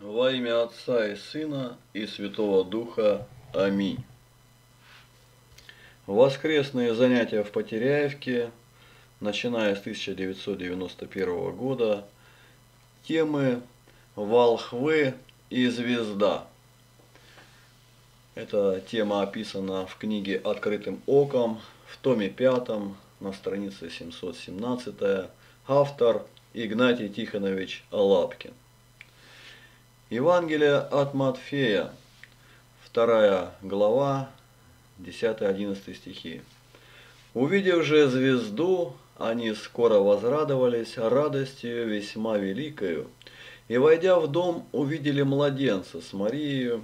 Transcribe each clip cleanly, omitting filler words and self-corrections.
Во имя Отца и Сына и Святого Духа. Аминь. Воскресные занятия в Потеряевке, начиная с 1991 года, темы «Волхвы и звезда». Эта тема описана в книге «Открытым оком», в томе 5, на странице 717, автор Игнатий Тихонович Лапкин. Евангелие от Матфея, 2 глава, 10-11 стихи. «Увидев же звезду, они скоро возрадовались радостью весьма великою, и, войдя в дом, увидели младенца с Марией,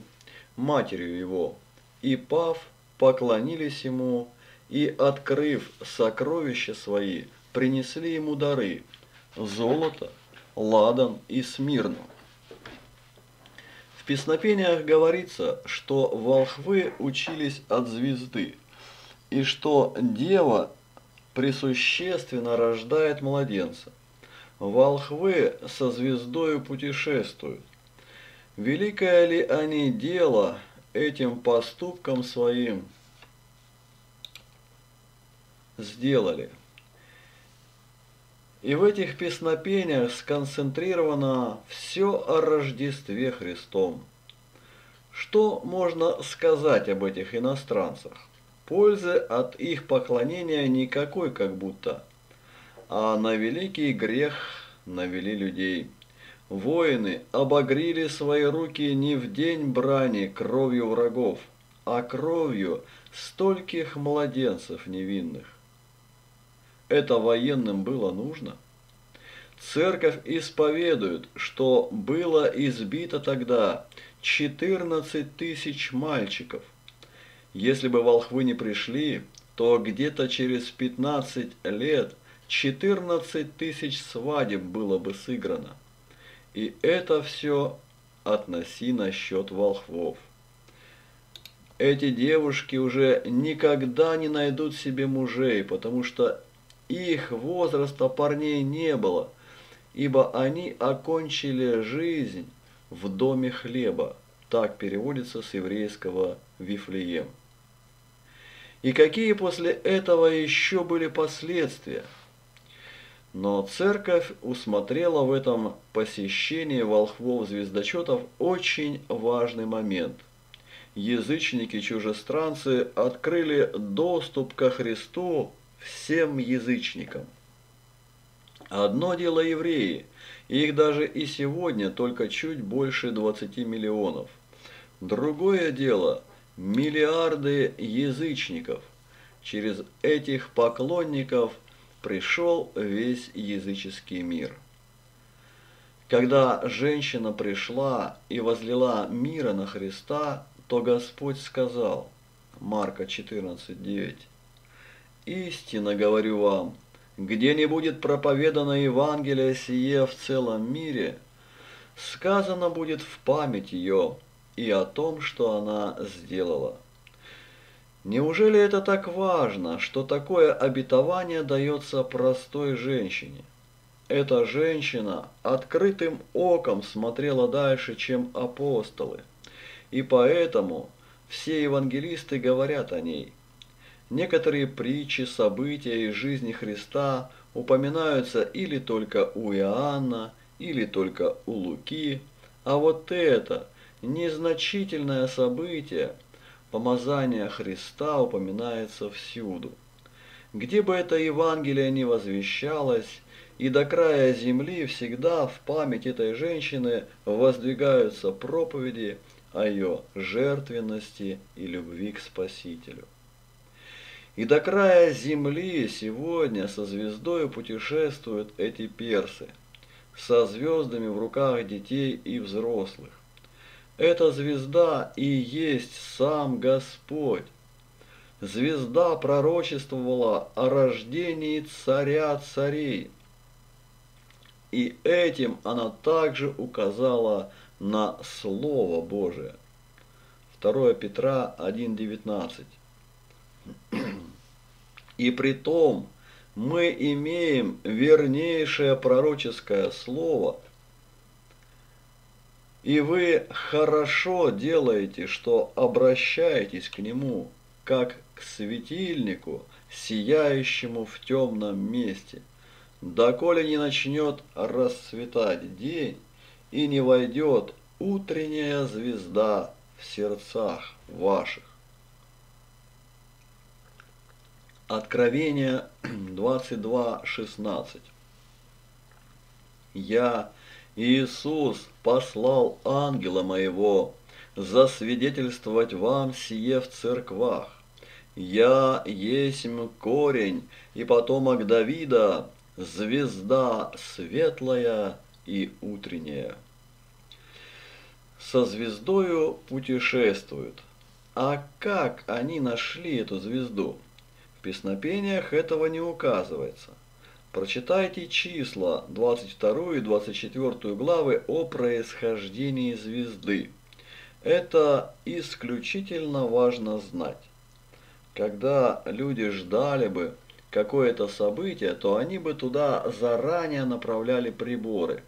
матерью его, и, пав, поклонились ему, и, открыв сокровища свои, принесли ему дары – золото, ладан и смирну». В песнопениях говорится, что волхвы учились от звезды, и что дева пресущественно рождает младенца. Волхвы со звездою путешествуют. Великое ли они дело этим поступком своим сделали? И в этих песнопениях сконцентрировано все о Рождестве Христом. Что можно сказать об этих иностранцах? Пользы от их поклонения никакой как будто, а на великий грех навели людей. Воины обогрели свои руки не в день брани кровью врагов, а кровью стольких младенцев невинных. Это военным было нужно? Церковь исповедует, что было избито тогда 14 тысяч мальчиков. Если бы волхвы не пришли, то где-то через 15 лет 14 тысяч свадеб было бы сыграно. И это все относи на счет волхвов. Эти девушки уже никогда не найдут себе мужей, потому что их возраста парней не было, ибо они окончили жизнь в доме хлеба. Так переводится с еврейского Вифлеем. И какие после этого еще были последствия? Но церковь усмотрела в этом посещении волхвов-звездочетов очень важный момент. Язычники-чужестранцы открыли доступ ко Христу всем язычникам. Одно дело евреи, их даже и сегодня только чуть больше 20 миллионов. Другое дело миллиарды язычников. Через этих поклонников пришел весь языческий мир. Когда женщина пришла и возлила мира на Христа, то Господь сказал, Марка 14:9, «Истинно говорю вам, где не будет проповедано Евангелие сие в целом мире, сказано будет в память ее и о том, что она сделала». Неужели это так важно, что такое обетование дается простой женщине? Эта женщина открытым оком смотрела дальше, чем апостолы, и поэтому все евангелисты говорят о ней. Некоторые притчи, события из жизни Христа упоминаются или только у Иоанна, или только у Луки, а вот это незначительное событие, помазание Христа, упоминается всюду. Где бы это Евангелие ни возвещалось, и до края земли всегда в память этой женщины воздвигаются проповеди о ее жертвенности и любви к Спасителю. И до края земли сегодня со звездой путешествуют эти персы, со звездами в руках детей и взрослых. Эта звезда и есть сам Господь. Звезда пророчествовала о рождении царя царей. И этим она также указала на Слово Божие. 2 Петра 1:19. И притом мы имеем вернейшее пророческое слово И вы хорошо делаете, что обращаетесь к нему, как к светильнику, сияющему в темном месте, доколе не начнет расцветать день и не войдет утренняя звезда в сердцах ваших. Откровение 22:16. Я, Иисус, послал ангела моего засвидетельствовать вам сие в церквах. Я есмь корень и потомок Давида, звезда светлая и утренняя. Со звездою путешествуют. А как они нашли эту звезду? В песнопениях этого не указывается. Прочитайте числа 22 и 24 главы о происхождении звезды. Это исключительно важно знать. Когда люди ждали бы какое-то событие, то они бы туда заранее направляли приборы.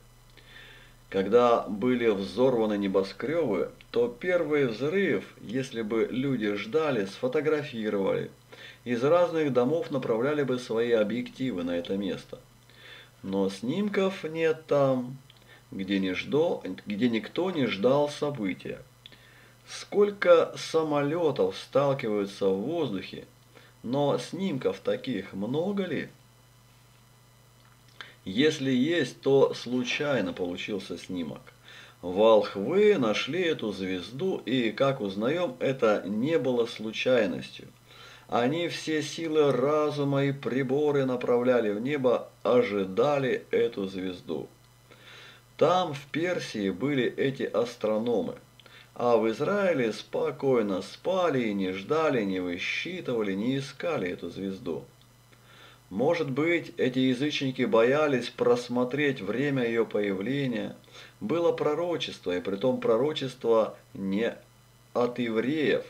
Когда были взорваны небоскребы, то первый взрыв, если бы люди ждали, сфотографировали. Из разных домов направляли бы свои объективы на это место. Но снимков нет там, где никто не ждал события. Сколько самолетов сталкиваются в воздухе, но снимков таких много ли? Если есть, то случайно получился снимок. Волхвы нашли эту звезду, и, как узнаем, это не было случайностью. Они все силы разума и приборы направляли в небо, ожидали эту звезду. Там, в Персии, были эти астрономы, а в Израиле спокойно спали и не ждали, не высчитывали, не искали эту звезду. Может быть, эти язычники боялись просмотреть время ее появления. Было пророчество, и притом пророчество не от евреев.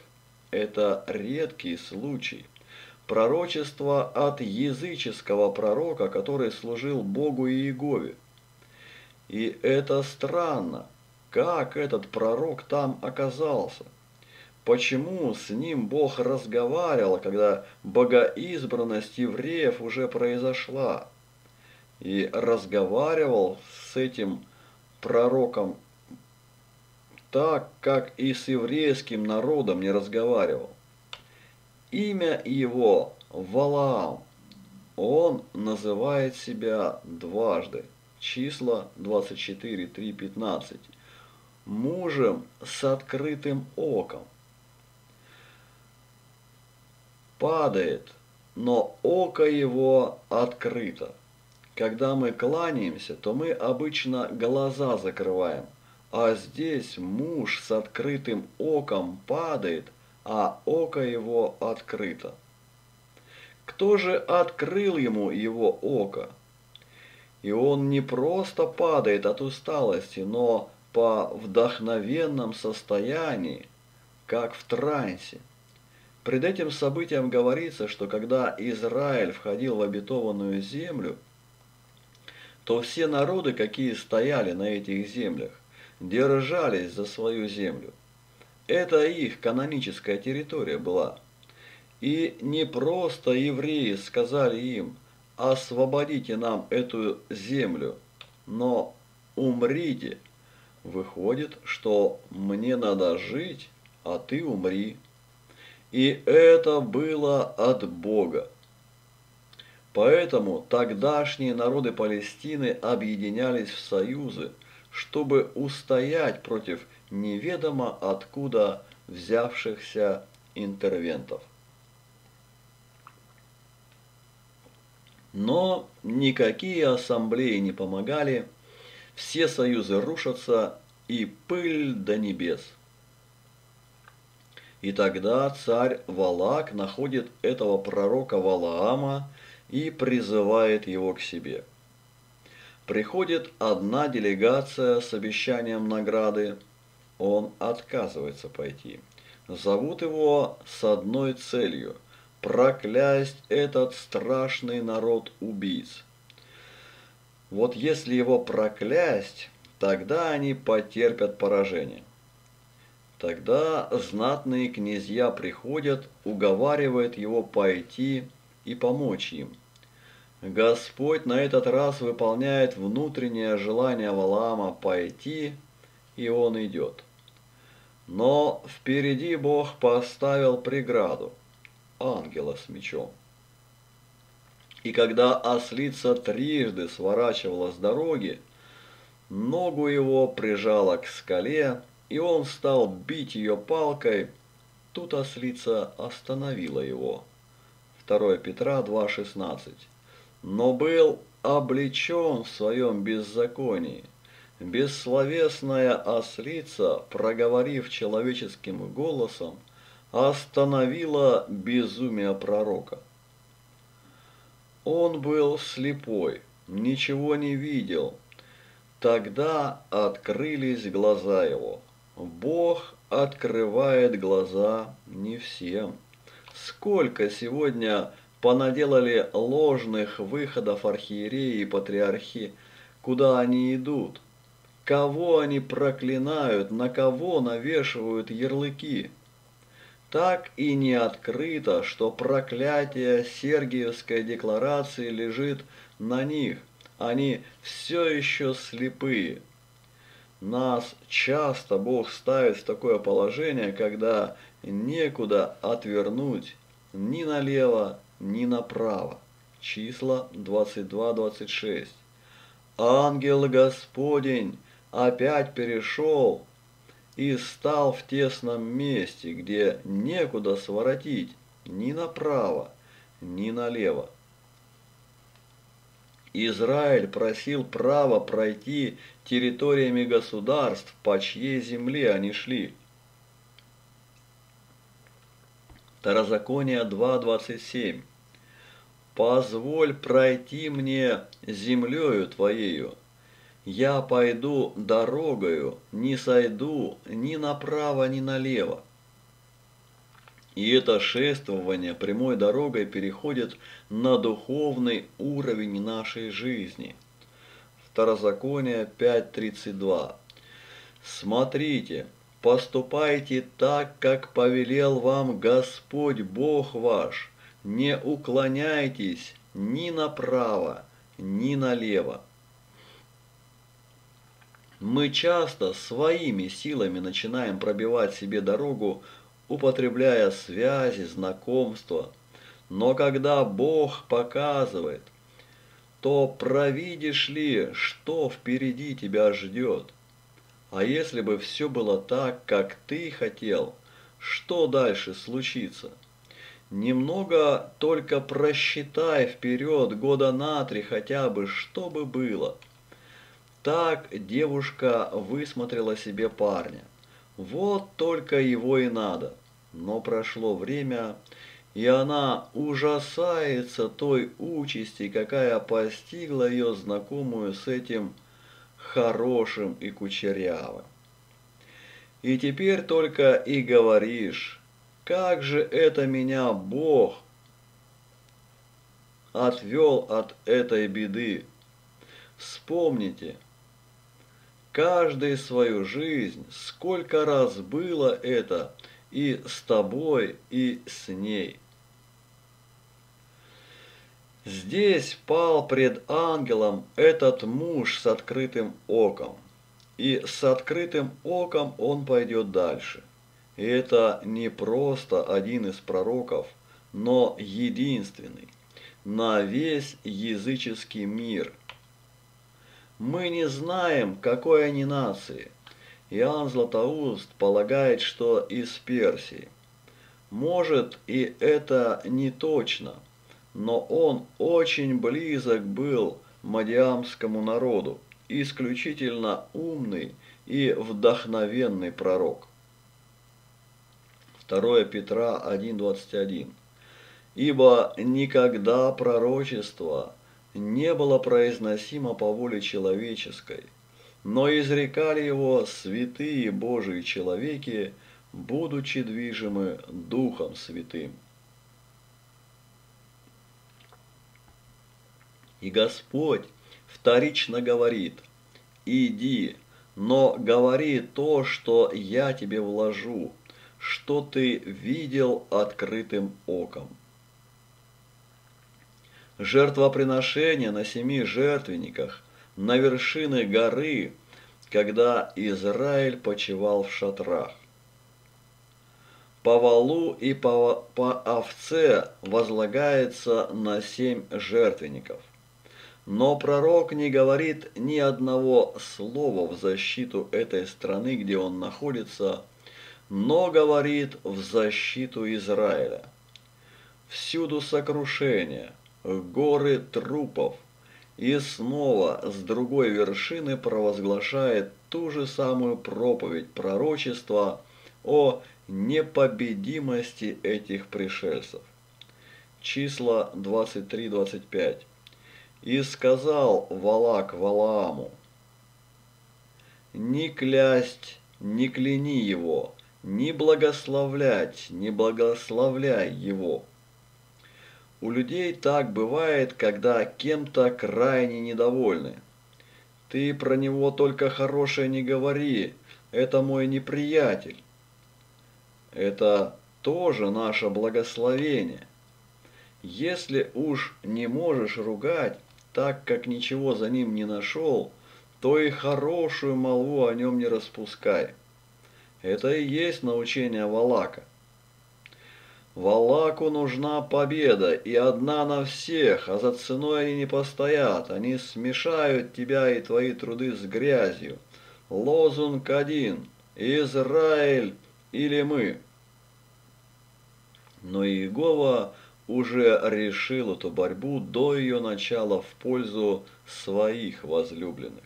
Это редкий случай. Пророчество от языческого пророка, который служил Богу Иегове. И это странно, как этот пророк там оказался. Почему с ним Бог разговаривал, когда богоизбранность евреев уже произошла? И разговаривал с этим пророком так, как и с еврейским народом не разговаривал. Имя его Валаам. Он называет себя дважды. Числа 24:3-15. Мужем с открытым оком. Падает, но око его открыто. Когда мы кланяемся, то мы обычно глаза закрываем. А здесь муж с открытым оком падает, а око его открыто. Кто же открыл ему его око? И он не просто падает от усталости, но по вдохновенном состоянии, как в трансе. Пред этим событием говорится, что когда Израиль входил в обетованную землю, то все народы, какие стояли на этих землях, держались за свою землю. Это их каноническая территория была. И не просто евреи сказали им: освободите нам эту землю, но умрите. Выходит, что мне надо жить, а ты умри. И это было от Бога. Поэтому тогдашние народы Палестины объединялись в союзы, чтобы устоять против неведомо откуда взявшихся интервентов. Но никакие ассамблеи не помогали, все союзы рушатся, и пыль до небес. И тогда царь Валак находит этого пророка Валаама и призывает его к себе. Приходит одна делегация с обещанием награды. Он отказывается пойти. Зовут его с одной целью – проклясть этот страшный народ убийц. Вот если его проклясть, тогда они потерпят поражение. Тогда знатные князья приходят, уговаривают его пойти и помочь им. Господь на этот раз выполняет внутреннее желание Валаама пойти, и он идет. Но впереди Бог поставил преграду, ангела с мечом. И когда ослица трижды сворачивала с дороги, ногу его прижала к скале, и он стал бить ее палкой. Тут ослица остановила его. 2 Петра 2,16. Но был облечен в своем беззаконии. Бессловесная ослица, проговорив человеческим голосом, остановила безумие пророка. Он был слепой, ничего не видел. Тогда открылись глаза его. Бог открывает глаза не всем. Сколько сегодня понаделали ложных выходов архиереи и патриархи, куда они идут, кого они проклинают, на кого навешивают ярлыки. Так и не открыто, что проклятие Сергиевской декларации лежит на них. Они все еще слепые. Нас часто Бог ставит в такое положение, когда некуда отвернуть ни налево, ни направо. Числа 22-26. Ангел Господень опять перешел и стал в тесном месте, где некуда своротить ни направо, ни налево. Израиль просил права пройти территориями государств, по чьей земле они шли. Второзаконие 2.27. «Позволь пройти мне землею твоею, я пойду дорогою, не сойду ни направо, ни налево». И это шествование прямой дорогой переходит на духовный уровень нашей жизни. Второзаконие 5.32. «Смотрите, поступайте так, как повелел вам Господь Бог ваш, не уклоняйтесь ни направо, ни налево». Мы часто своими силами начинаем пробивать себе дорогу, употребляя связи, знакомства. Но когда Бог показывает, то провидишь ли, что впереди тебя ждет? А если бы все было так, как ты хотел, что дальше случится? Немного только просчитай вперед, года на 3 хотя бы, что бы было. Так девушка высмотрела себе парня. Вот только его и надо. Но прошло время, и она ужасается той участи, какая постигла ее знакомую с этим хорошим и кучерявым. И теперь только и говоришь: как же это меня Бог отвел от этой беды? Вспомните каждый свою жизнь, сколько раз было это и с тобой, и с ней. Здесь пал пред ангелом этот муж с открытым оком, и с открытым оком он пойдет дальше. И это не просто один из пророков, но единственный на весь языческий мир. Мы не знаем, какой они нации. Иоанн Златоуст полагает, что из Персии. Может, и это не точно, но он очень близок был мадиамскому народу, исключительно умный и вдохновенный пророк. 2 Петра 1.21. «Ибо никогда пророчество не было произносимо по воле человеческой, но изрекали его святые Божии человеки, будучи движимы Духом Святым». И Господь вторично говорит: «Иди, но говори то, что я тебе вложу, что ты видел открытым оком. Жертвоприношение на 7 жертвенниках на вершине горы, когда Израиль почивал в шатрах. По валу и по овце возлагается на 7 жертвенников. Но пророк не говорит ни одного слова в защиту этой страны, где он находится, но говорит в защиту Израиля. Всюду сокрушение, горы трупов, и снова с другой вершины провозглашает ту же самую проповедь пророчества о непобедимости этих пришельцев. Числа 23-25. «И сказал Валак Валааму: не клясть, не кляни его, не благословлять, не благословляй его». У людей так бывает, когда кем-то крайне недовольны. «Ты про него только хорошее не говори, это мой неприятель». Это тоже наше благословение. Если уж не можешь ругать, так как ничего за ним не нашел, то и хорошую молву о нем не распускай. Это и есть научение Валака. Валаку нужна победа, и одна на всех, а за ценой они не постоят, они смешают тебя и твои труды с грязью. Лозунг один: Израиль или мы. Но Иегова уже решил эту борьбу до ее начала в пользу своих возлюбленных.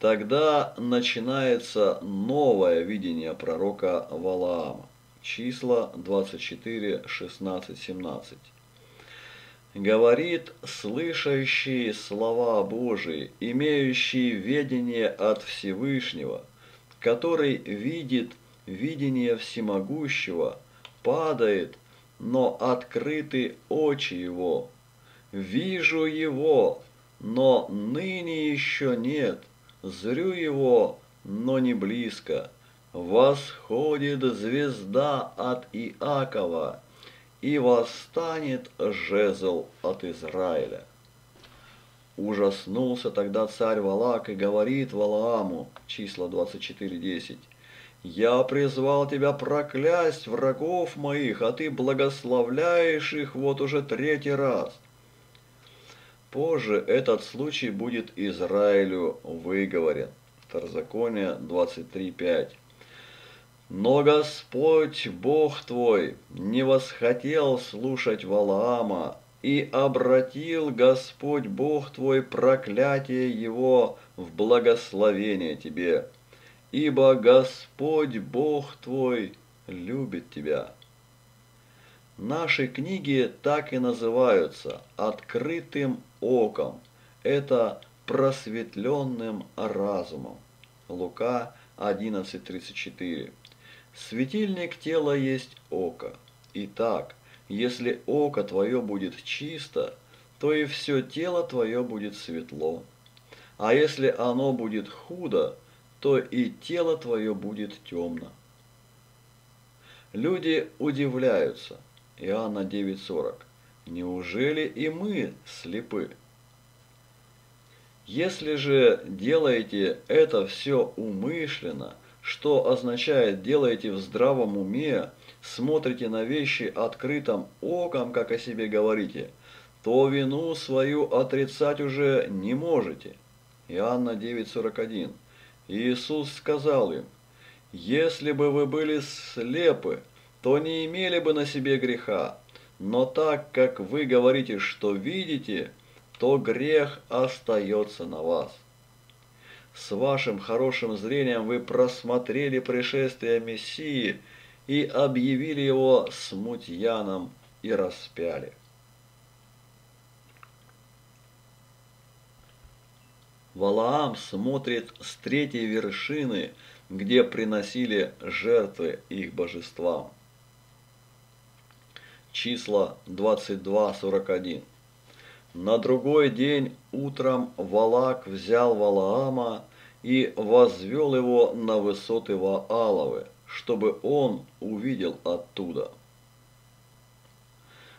Тогда начинается новое видение пророка Валаама. Числа 24, 16, 17. «Говорит слышащий слова Божии, имеющий ведение от Всевышнего, который видит видение всемогущего, падает, но открыты очи его. Вижу его, но ныне еще нет, зрю его, но не близко. Восходит звезда от Иакова, и восстанет жезл от Израиля». Ужаснулся тогда царь Валак и говорит Валааму, числа 24-10: «Я призвал тебя проклясть врагов моих, а ты благословляешь их вот уже 3-й раз». Позже этот случай будет Израилю выговорен. Второзаконие 23:5. «Но Господь, Бог твой, не восхотел слушать Валаама, и обратил Господь, Бог твой, проклятие его в благословение тебе. Ибо Господь, Бог твой, любит тебя». Наши книги так и называются: «Открытым оком». Это «просветленным разумом». Лука 11:34. «Светильник тела есть око. Итак, если око твое будет чисто, то и все тело твое будет светло. А если оно будет худо, то и тело твое будет темно». Люди удивляются. Иоанна 9:40. «Неужели и мы слепы?» Если же делаете это все умышленно, что означает делаете в здравом уме, смотрите на вещи открытым оком, как о себе говорите, то вину свою отрицать уже не можете. Иоанна 9:41. Иисус сказал им: «Если бы вы были слепы, то не имели бы на себе греха, но так как вы говорите, что видите, то грех остается на вас». С вашим хорошим зрением вы просмотрели пришествие Мессии и объявили его смутьяном и распяли. Валаам смотрит с 3-й вершины, где приносили жертвы их божествам. Числа 22:41. «На другой день утром Валак взял Валаама и возвел его на высоты Вааловы, чтобы он увидел оттуда.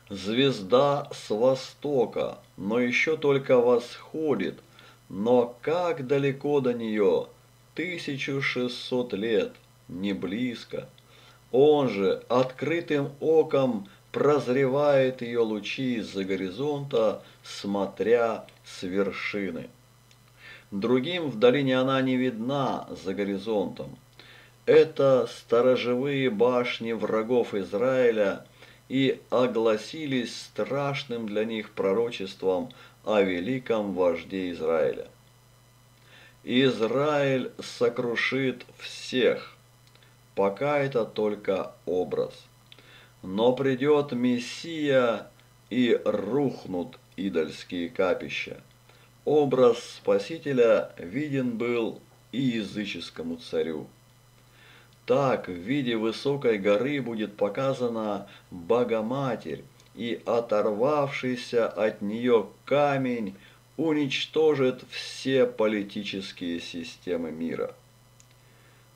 Звезда с востока, но еще только восходит, но как далеко до нее, 1600 лет, не близко. Он же открытым оком прозревает ее лучи из-за горизонта, смотря с вершины. Другим в долине она не видна за горизонтом. Это сторожевые башни врагов Израиля, и огласились страшным для них пророчеством о великом вожде Израиля. Израиль сокрушит всех, пока это только образ. Но придет Мессия, и рухнут идольские капища. Образ Спасителя виден был и языческому царю. Так в виде высокой горы будет показана Богоматерь, и оторвавшийся от нее камень уничтожит все политические системы мира.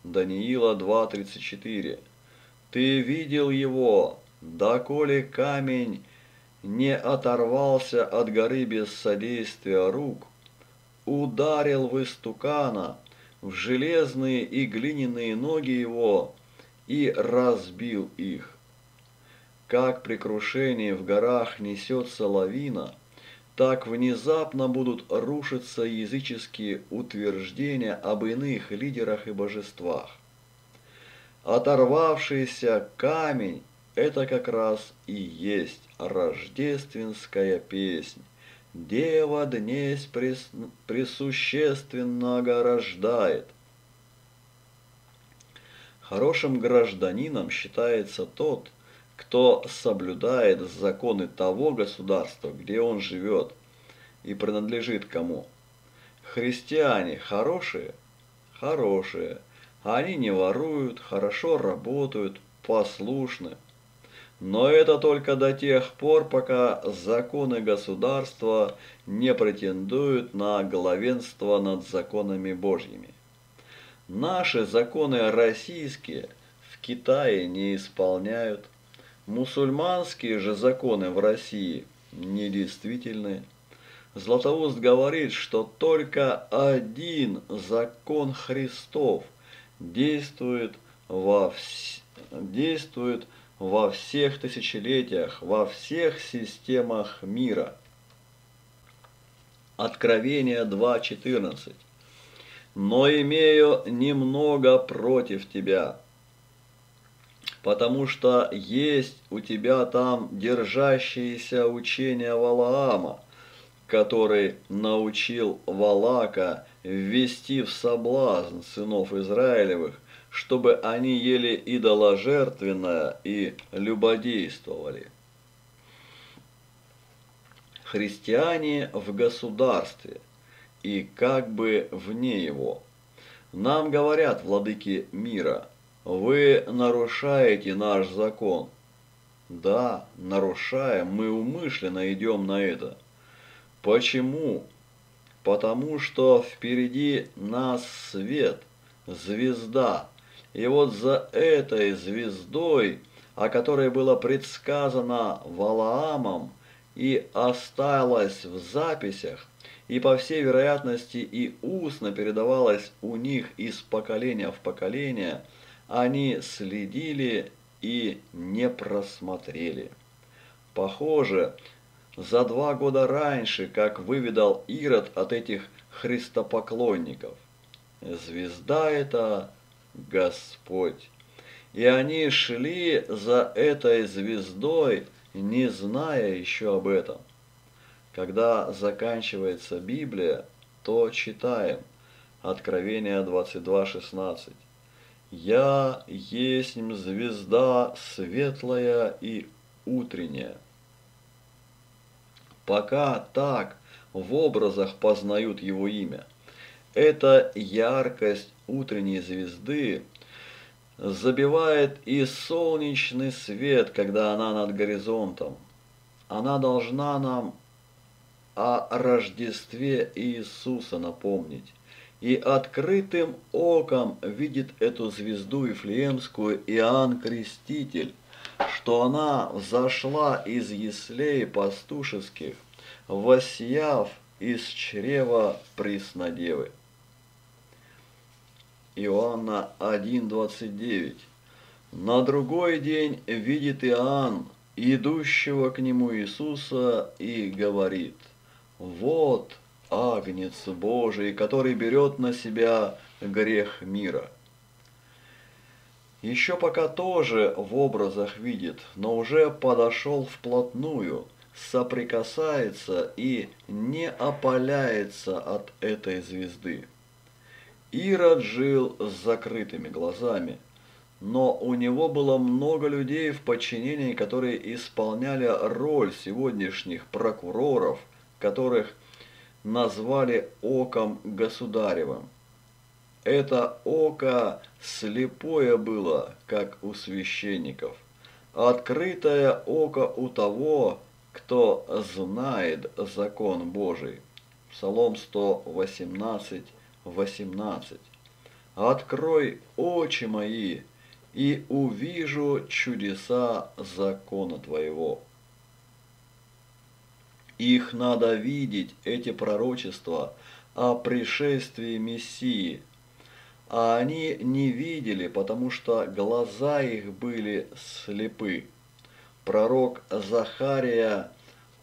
Даниила 2:34. «Ты видел его, доколе камень не оторвался от горы без содействия рук, ударил в истукана, в железные и глиняные ноги его и разбил их. Как при крушении в горах несется лавина, так внезапно будут рушиться языческие утверждения об иных лидерах и божествах. Оторвавшийся камень – это как раз и есть рождественская песнь. Дева днесь пресущественного рождает». Хорошим гражданином считается тот, кто соблюдает законы того государства, где он живет и принадлежит кому. Христиане хорошие? Хорошие. Они не воруют, хорошо работают, послушны. Но это только до тех пор, пока законы государства не претендуют на главенство над законами Божьими. Наши законы российские в Китае не исполняют, мусульманские же законы в России недействительны. Златоуст говорит, что только один закон Христов действует во всех тысячелетиях, во всех системах мира. Откровение 2:14. «Но имею немного против тебя, потому что есть у тебя там держащиеся учения Валаама, который научил Валака ввести в соблазн сынов Израилевых, чтобы они ели идоложертвенное и любодействовали». Христиане в государстве и как бы вне его. Нам говорят владыки мира: «Вы нарушаете наш закон». Да, нарушаем, мы умышленно идем на это. Почему? Потому что впереди нас свет, звезда. И вот за этой звездой, о которой было предсказано Валаамом и осталось в записях, и по всей вероятности и устно передавалось у них из поколения в поколение, они следили и не просмотрели. Похоже, за 2 года раньше, как выведал Ирод от этих христопоклонников, звезда эта Господь. И они шли за этой звездой, не зная еще об этом. Когда заканчивается Библия, то читаем Откровение 22:16. «Я есть звезда светлая и утренняя». Пока так в образах познают его имя. Эта яркость утренней звезды забивает и солнечный свет, когда она над горизонтом. Она должна нам о Рождестве Иисуса напомнить и открытым оком видит эту звезду Вифлеемскую Иоанн Креститель, что она взошла из яслей пастушеских, воссияв из чрева Преснодевы. Иоанна 1:29. На другой день видит Иоанн идущего к нему Иисуса и говорит: «Вот Агнец Божий, который берет на себя грех мира». Еще пока тоже в образах видит, но уже подошел вплотную, соприкасается и не опаляется от этой звезды. Ирод жил с закрытыми глазами, но у него было много людей в подчинении, которые исполняли роль сегодняшних прокуроров, которых назвали «оком государевым». Это око слепое было, как у священников, открытое око у того, кто знает закон Божий. Псалом 118:18. «Открой очи мои, и увижу чудеса закона твоего». Их надо видеть, эти пророчества о пришествии Мессии. А они не видели, потому что глаза их были слепы. Пророк Захария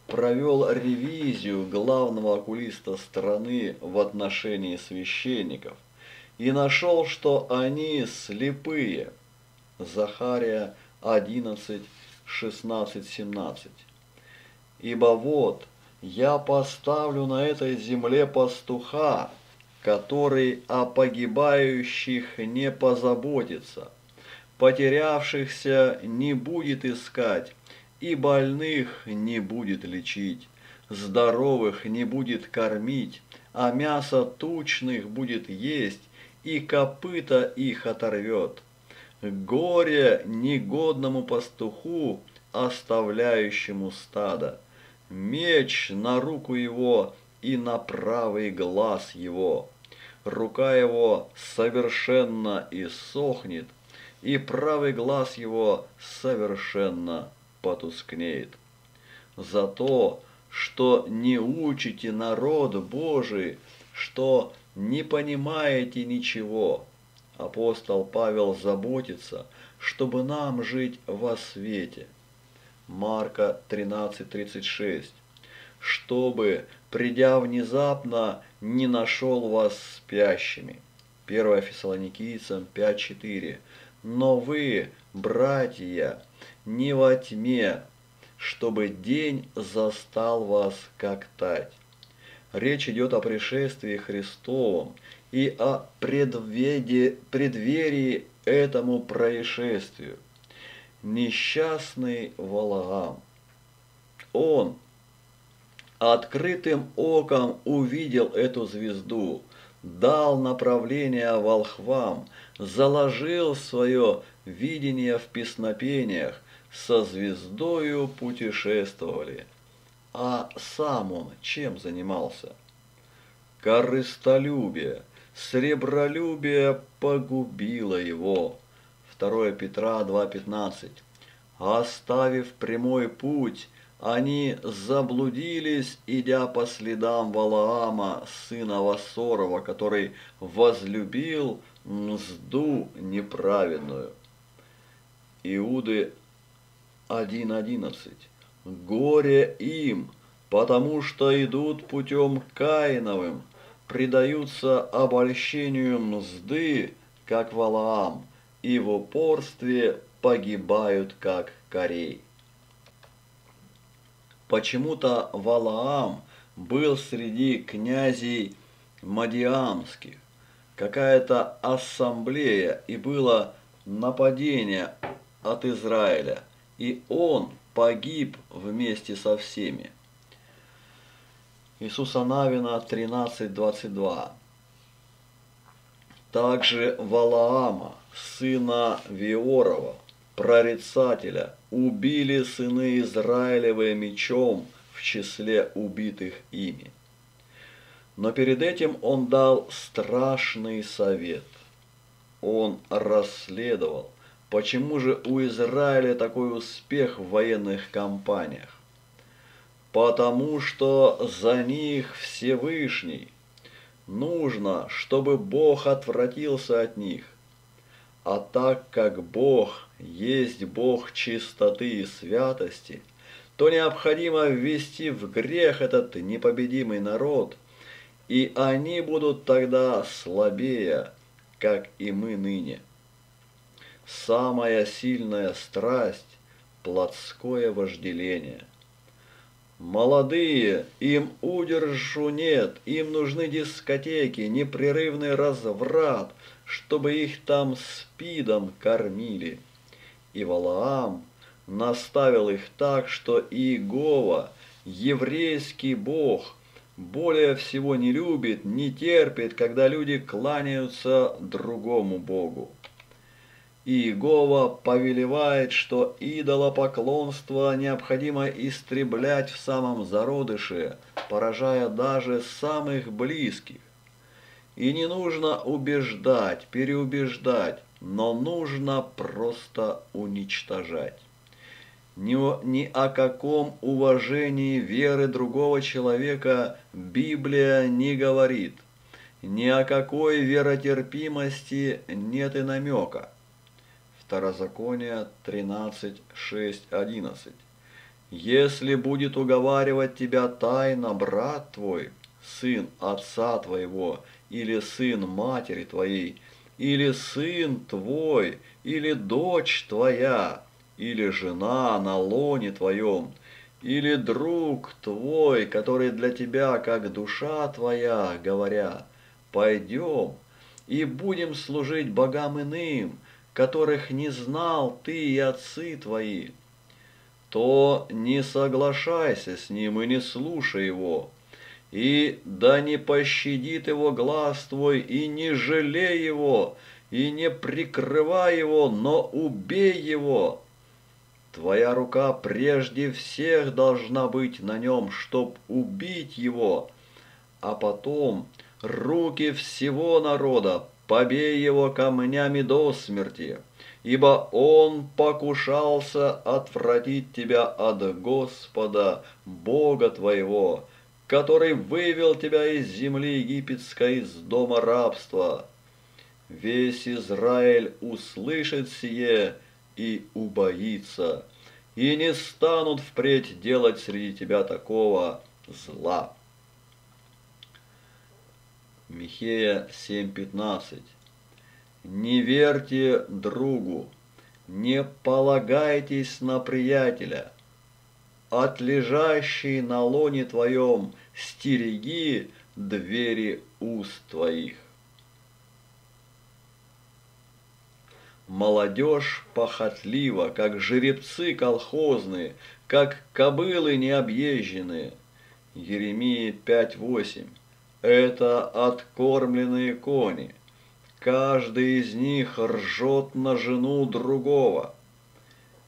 провел ревизию главного окулиста страны в отношении священников и нашел, что они слепые. Захария 11:16-17. «Ибо вот, я поставлю на этой земле пастуха, который о погибающих не позаботится, потерявшихся не будет искать, и больных не будет лечить, здоровых не будет кормить, а мясо тучных будет есть, и копыта их оторвет. Горе негодному пастуху, оставляющему стадо, меч на руку его и на правый глаз его. Рука его совершенно иссохнет, и правый глаз его совершенно потускнеет. За то, что не учите народ Божий, что не понимаете ничего». Апостол Павел заботится, чтобы нам жить во свете. Марка 13:36. «Чтобы, придя внезапно, не нашел вас спящими». 1 Фессалоникийцам 5:4. «Но вы, братья, не во тьме, чтобы день застал вас как тать». Речь идет о пришествии Христовом и о преддверии этому происшествию. Несчастный Валаам. Он открытым оком увидел эту звезду, дал направление волхвам, заложил свое видение в песнопениях, со звездою путешествовали. А сам он чем занимался? Корыстолюбие, сребролюбие погубило его. 2 Петра 2:15. «Оставив прямой путь, они заблудились, идя по следам Валаама, сына Вассорова, который возлюбил мзду неправедную». Иуды 1:11. «Горе им, потому что идут путем Каиновым, предаются обольщению мзды, как Валаам, и в упорстве погибают, как Корей». Почему-то Валаам был среди князей мадиамских. Какая-то ассамблея, и было нападение от Израиля, и он погиб вместе со всеми. Иисуса Навина 13:22. «Также Валаама, сына Виорова, прорицателя, убили сыны Израилевы мечом в числе убитых ими». Но перед этим он дал страшный совет. Он расследовал, почему же у Израиля такой успех в военных кампаниях. Потому что за них Всевышний. Нужно, чтобы Бог отвратился от них. А так как Бог есть Бог чистоты и святости, то необходимо ввести в грех этот непобедимый народ, и они будут тогда слабее, как и мы ныне. Самая сильная страсть – плотское вожделение. Молодые, им удержу нет, им нужны дискотеки, непрерывный разврат, чтобы их там спидом кормили. И Валаам наставил их так, что Иегова, еврейский бог, более всего не любит, не терпит, когда люди кланяются другому богу. Иегова повелевает, что идолопоклонство необходимо истреблять в самом зародыше, поражая даже самых близких. И не нужно убеждать, переубеждать, но нужно просто уничтожать. Ни о каком уважении веры другого человека Библия не говорит. Ни о какой веротерпимости нет и намека. Второзаконие 13:6-11. «Если будет уговаривать тебя тайно брат твой, сын отца твоего, или сын матери твоей, или сын твой, или дочь твоя, или жена на лоне твоем, или друг твой, который для тебя, как душа твоя, говоря, пойдем и будем служить богам иным, которых не знал ты и отцы твои, то не соглашайся с ним и не слушай его, и да не пощадит его глаз твой, и не жалей его, и не прикрывай его, но убей его. Твоя рука прежде всех должна быть на нем, чтоб убить его, а потом руки всего народа, побей его камнями до смерти, ибо он покушался отвратить тебя от Господа, Бога твоего, который вывел тебя из земли египетской, из дома рабства. Весь Израиль услышит сие и убоится, и не станут впредь делать среди тебя такого зла». Михея 7:15. «Не верьте другу, не полагайтесь на приятеля. От лежащей на лоне твоем стереги двери уст твоих». Молодежь похотлива, как жеребцы колхозные, как кобылы необъезженные. Иеремия 5:8. Это откормленные кони. Каждый из них ржет на жену другого.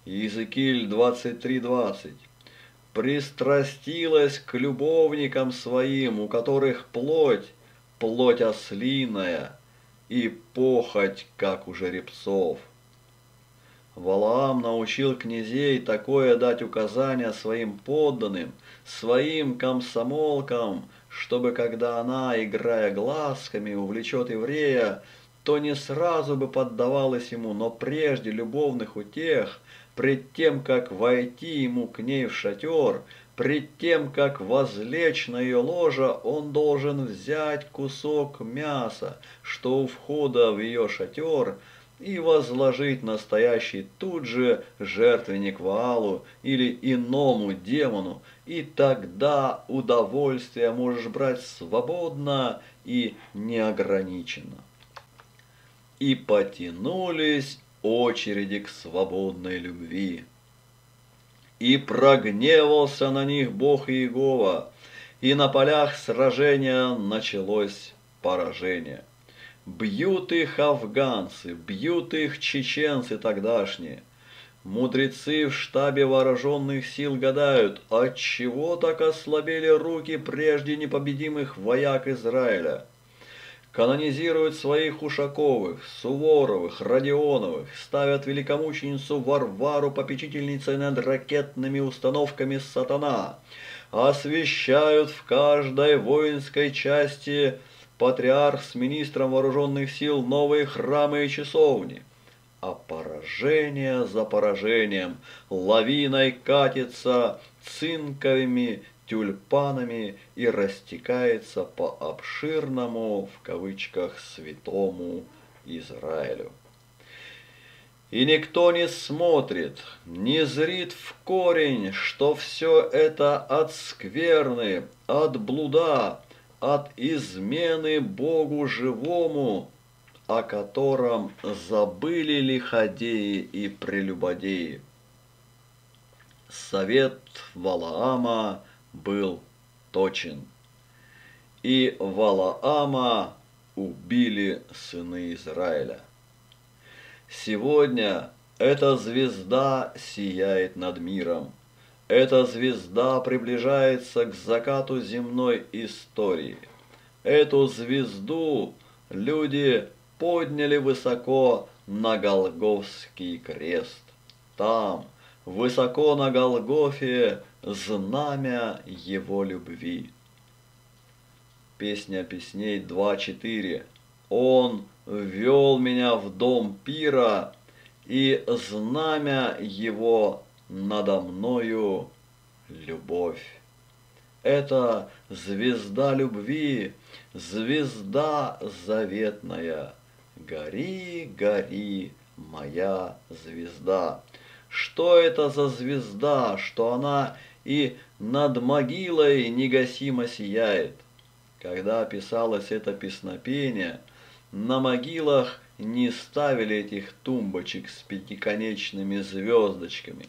Иезекииль 23:20. Пристрастилась к любовникам своим, у которых плоть, плоть ослиная, и похоть, как у жеребцов. Валаам научил князей такое дать указание своим подданным, своим комсомолкам, чтобы, когда она, играя глазками, увлечет еврея, то не сразу бы поддавалась ему, но прежде любовных утех, пред тем, как войти ему к ней в шатер, пред тем, как возлечь на ее ложе, он должен взять кусок мяса, что у входа в ее шатер, и возложить настоящий тут же жертвенник Ваалу или иному демону, и тогда удовольствие можешь брать свободно и неограниченно. И потянулись очереди к свободной любви. И прогневался на них Бог Иегова, и на полях сражения началось поражение. Бьют их афганцы, бьют их чеченцы тогдашние. Мудрецы в штабе вооруженных сил гадают, отчего так ослабели руки прежде непобедимых вояк Израиля. Канонизируют своих Ушаковых, Суворовых, Родионовых, ставят великомученицу Варвару попечительницей над ракетными установками «Сатана», освещают в каждой воинской части патриарх с министром вооруженных сил новые храмы и часовни. А поражение за поражением лавиной катится цинковыми тюльпанами и растекается по обширному, в кавычках, святому Израилю. И никто не смотрит, не зрит в корень, что все это от скверны, от блуда, от измены Богу живому, о котором забыли лиходеи и прелюбодеи. Совет Валаама был точен, и Валаама убили сыны Израиля. Сегодня эта звезда сияет над миром, эта звезда приближается к закату земной истории. Эту звезду люди подняли высоко на Голгофский крест. Там, высоко на Голгофе, знамя его любви. Песня песней 2.4. Он ввел меня в дом пира, и знамя его надо мною любовь. Это звезда любви, звезда заветная. Гори, гори, моя звезда. Что это за звезда, что она и над могилой негасимо сияет? Когда писалось это песнопение, на могилах не ставили этих тумбочек с пятиконечными звездочками.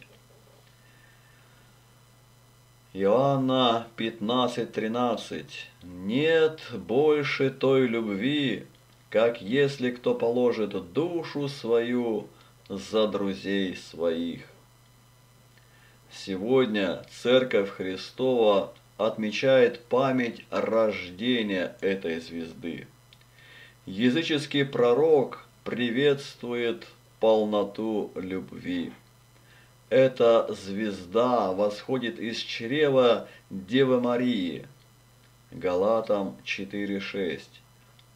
Иоанна 15:13. Нет больше той любви, как если кто положит душу свою за друзей своих. Сегодня Церковь Христова отмечает память рождения этой звезды. Языческий пророк приветствует полноту любви. Эта звезда восходит из чрева Девы Марии. Галатам 4:6.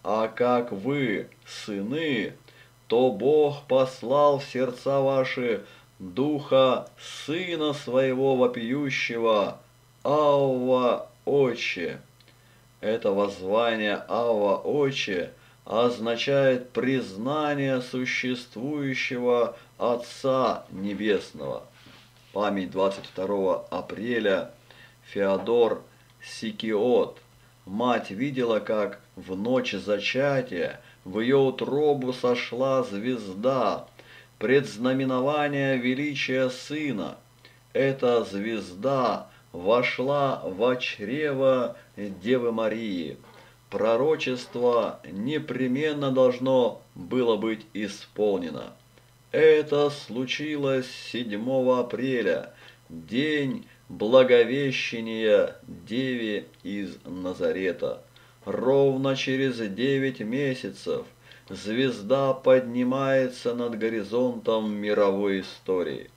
А как вы, сыны, то Бог послал в сердца ваши духа Сына Своего вопиющего, Авва Отче. Это воззвание Авва Отче означает признание существующего Отца Небесного. Память 22 апреля. Феодор Сикиот. Мать видела, как в ночь зачатия в ее утробу сошла звезда, предзнаменование величия Сына. Эта звезда вошла во чрево Девы Марии. Пророчество непременно должно было быть исполнено. Это случилось 7 апреля, день Благовещения Деве из Назарета. Ровно через 9 месяцев звезда поднимается над горизонтом мировой истории.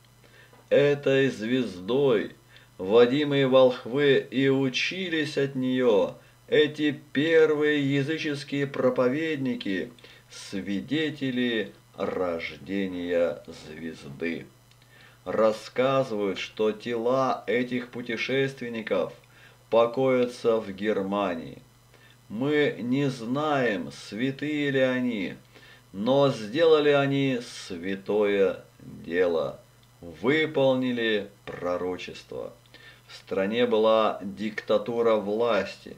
Этой звездой водимые волхвы и учились от нее эти первые языческие проповедники, свидетели рождения звезды. Рассказывают, что тела этих путешественников покоятся в Германии. Мы не знаем, святые ли они, но сделали они святое дело, выполнили пророчество. В стране была диктатура власти,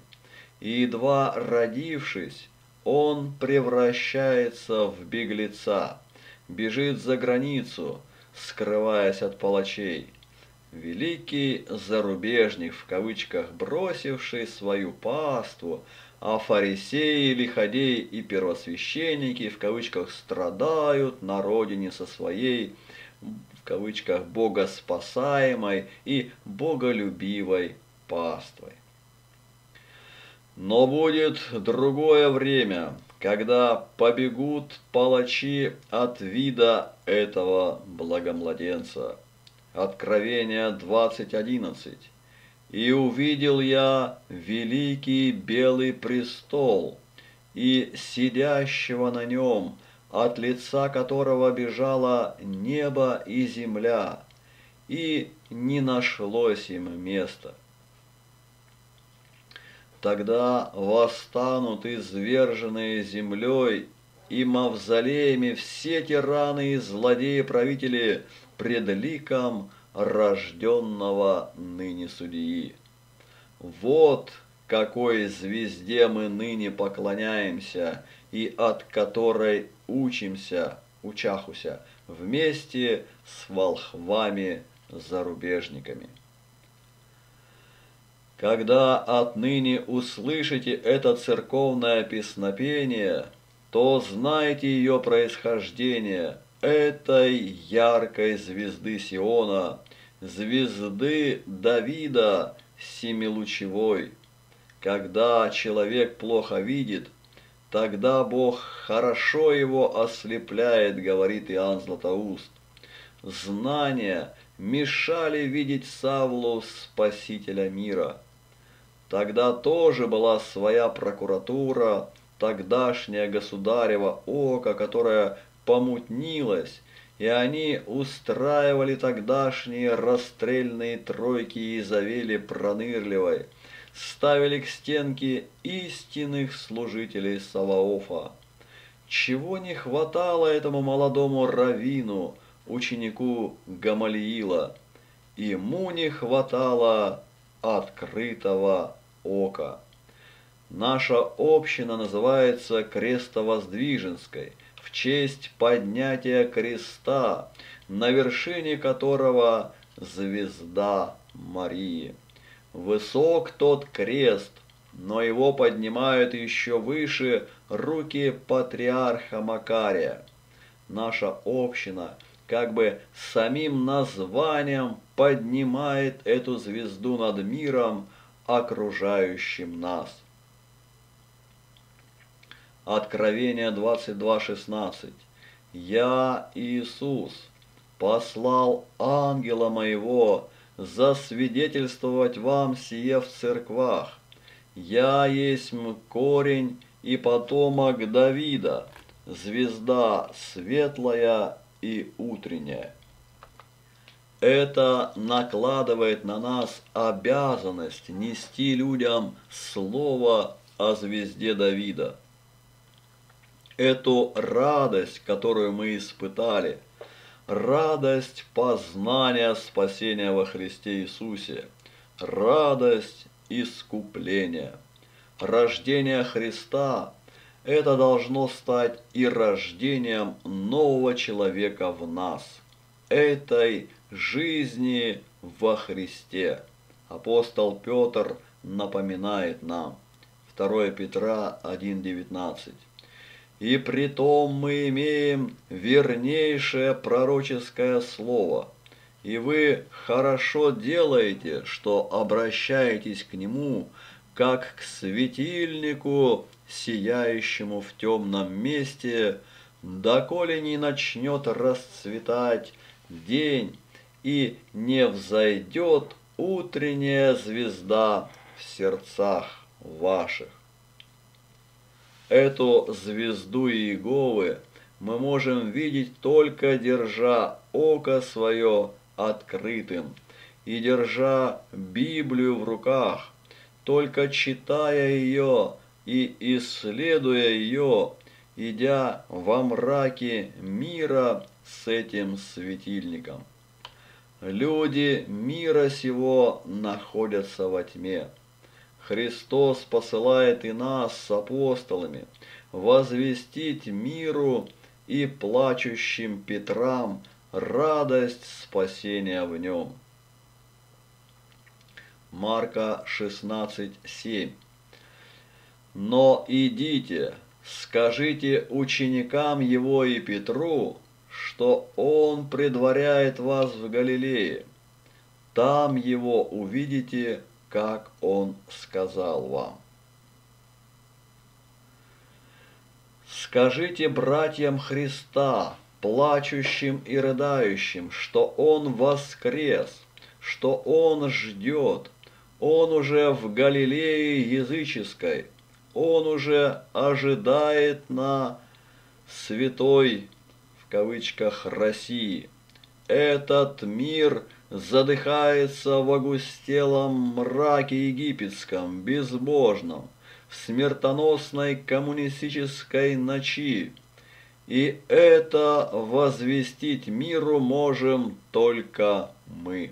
и едва родившись, он превращается в беглеца, бежит за границу, скрываясь от палачей. Великий зарубежник, в кавычках, бросивший свою паству, а фарисеи, лиходеи и первосвященники, в кавычках, страдают на родине со своей, в кавычках, богоспасаемой и боголюбивой паствой. Но будет другое время, когда побегут палачи от вида этого благомладенца. Откровение 20:11. «И увидел я великий белый престол, и сидящего на нем, от лица которого бежало небо и земля, и не нашлось им места. Тогда восстанут изверженные землей и мавзолеями все тираны и злодеи-правители пред ликом рожденного ныне судьи. Вот какой звезде мы ныне поклоняемся и от которой учахуся вместе с волхвами-зарубежниками. Когда отныне услышите это церковное песнопение, то знайте ее происхождение, этой яркой звезды Сиона, звезды Давида семилучевой. Когда человек плохо видит, тогда Бог хорошо его ослепляет, говорит Иоанн Златоуст. Знания мешали видеть Савлу, Спасителя мира. Тогда тоже была своя прокуратура, тогдашнее государево око, которое помутнилось, и они устраивали тогдашние расстрельные тройки Изавели Пронырливой, ставили к стенке истинных служителей Саваофа. Чего не хватало этому молодому раввину, ученику Гамалиила? Ему не хватало открытого ока. Наша община называется Крестовоздвиженской в честь поднятия креста, на вершине которого звезда Марии. Высок тот крест, но его поднимают еще выше руки патриарха Макария. Наша община как бы самим названием поднимает эту звезду над миром, окружающим нас. Откровение 22:16. «Я, Иисус, послал ангела моего засвидетельствовать вам сие в церквах. Я есть корень и потомок Давида, звезда светлая и утренняя». Это накладывает на нас обязанность нести людям слово о звезде Давида. Эту радость, которую мы испытали, радость познания спасения во Христе Иисусе, радость искупления. Рождение Христа – это должно стать и рождением нового человека в нас, этой жизни во Христе. Апостол Петр напоминает нам. 2 Петра 1:19. «И притом мы имеем вернейшее пророческое слово, и вы хорошо делаете, что обращаетесь к нему, как к светильнику, сияющему в темном месте, доколе не начнет расцветать день, и не взойдет утренняя звезда в сердцах ваших». Эту звезду Иеговы мы можем видеть, только держа око свое открытым и держа Библию в руках, только читая ее и исследуя ее, идя во мраке мира с этим светильником. Люди мира сего находятся во тьме. Христос посылает и нас с апостолами возвестить миру и плачущим Петрам радость спасения в нем. Марка 16:7. «Но идите, скажите ученикам его и Петру, что он предваряет вас в Галилее. Там его увидите, как он сказал вам. Скажите братьям Христа, плачущим и рыдающим, что он воскрес, что он ждет, он уже в Галилее языческой, он уже ожидает на «святой» в кавычках России. Этот мир задыхается в огустелом мраке египетском, безбожном, в смертоносной коммунистической ночи. И это возвестить миру можем только мы.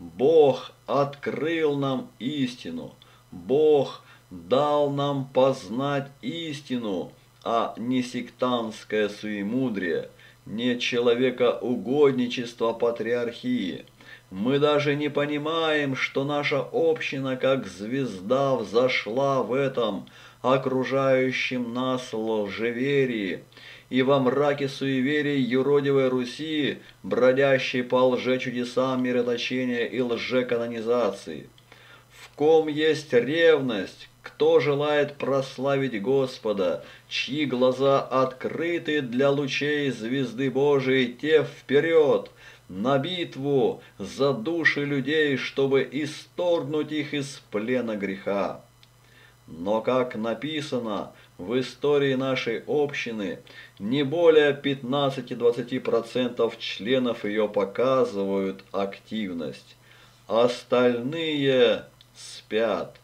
Бог открыл нам истину, Бог дал нам познать истину, а не сектантское суемудрие, не человекоугодничество патриархии. Мы даже не понимаем, что наша община, как звезда, взошла в этом окружающем нас лжеверии, и во мраке суеверий юродивой Руси, бродящей по лжечудесам мироточения и лжеканонизации. В ком есть ревность, кто желает прославить Господа, чьи глаза открыты для лучей звезды Божией, те вперед, на битву за души людей, чтобы исторгнуть их из плена греха. Но, как написано в истории нашей общины, не более 15–20% членов ее показывают активность. Остальные спят.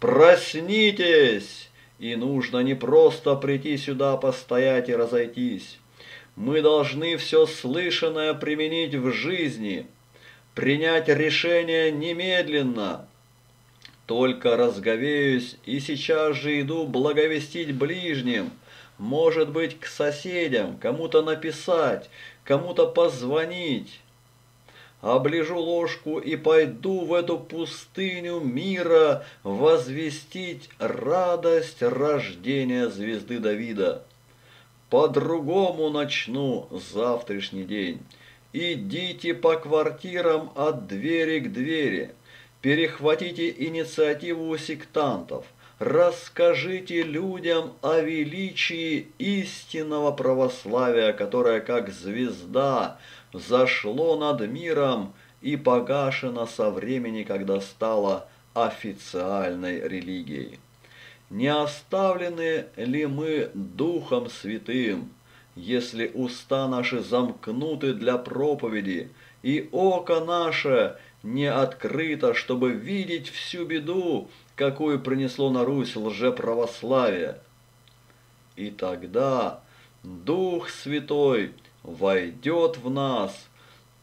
Проснитесь! И нужно не просто прийти сюда, постоять и разойтись. Мы должны все слышанное применить в жизни, принять решение немедленно. Только разговеюсь и сейчас же иду благовестить ближним, может быть, к соседям, кому-то написать, кому-то позвонить. Оближу ложку и пойду в эту пустыню мира возвестить радость рождения звезды Давида. По-другому начну завтрашний день. Идите по квартирам от двери к двери. Перехватите инициативу у сектантов. Расскажите людям о величии истинного православия, которое, как звезда, взошло над миром и погашено со времени, когда стало официальной религией. Не оставлены ли мы Духом Святым, если уста наши замкнуты для проповеди, и око наше не открыто, чтобы видеть всю беду, какую принесло на Русь лжеправославие? И тогда Дух Святой войдет в нас,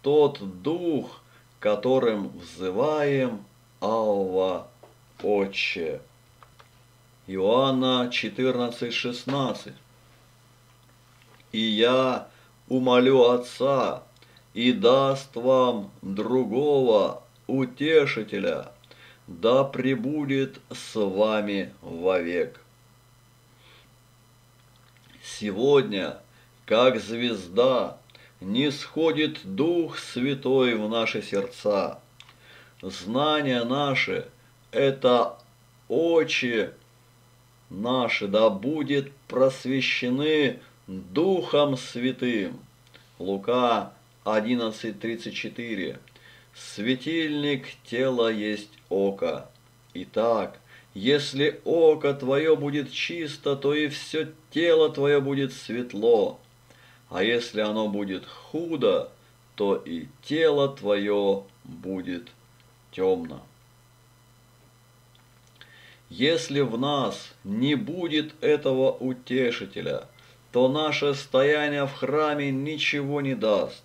тот Дух, которым взываем «Авва, Отче». Иоанна 14:16. «И я умолю Отца, и даст вам другого утешителя, да пребудет с вами вовек». Сегодня, как звезда, нисходит Дух Святой в наши сердца. Знания наши – это очи наши, да будет просвещены Духом Святым. Лука 11:34. Светильник тела есть око. Итак, если око твое будет чисто, то и все тело твое будет светло. А если оно будет худо, то и тело твое будет темно. Если в нас не будет этого утешителя, то наше стояние в храме ничего не даст.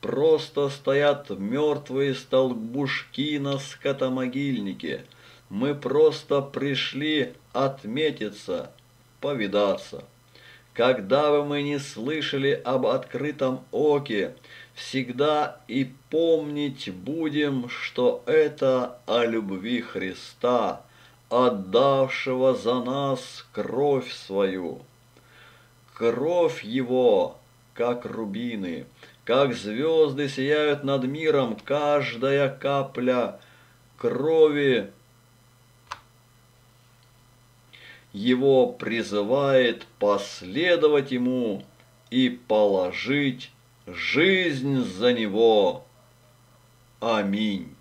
Просто стоят мертвые столбушки на скотомогильнике. Мы просто пришли отметиться, повидаться. Когда бы мы ни слышали об открытом оке, всегда и помнить будем, что это о любви Христа, отдавшего за нас кровь свою. Кровь его как рубины, как звезды сияют над миром, каждая капля крови его призывает последовать ему и положить жизнь за него. Аминь.